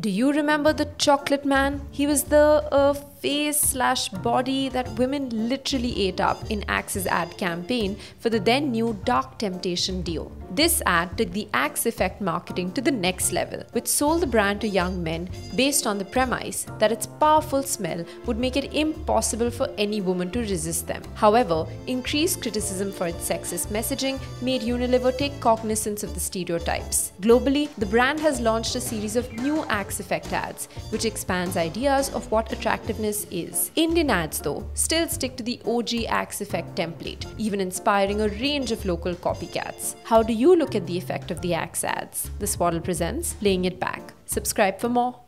Do you remember the chocolate man? He was the face/body that women literally ate up in AXE's ad campaign for the then new Dark Temptation duo. This ad took the AXE effect marketing to the next level, which sold the brand to young men based on the premise that its powerful smell would make it impossible for any woman to resist them. However, increased criticism for its sexist messaging made Unilever take cognizance of the stereotypes. Globally, the brand has launched a series of new AXE effect ads, which expands ideas of what attractiveness is. Indian ads, though, still stick to the OG AXE effect template, even inspiring a range of local copycats. How do you look at the effect of the AXE ads? The Swaddle presents Playing It Back. Subscribe for more.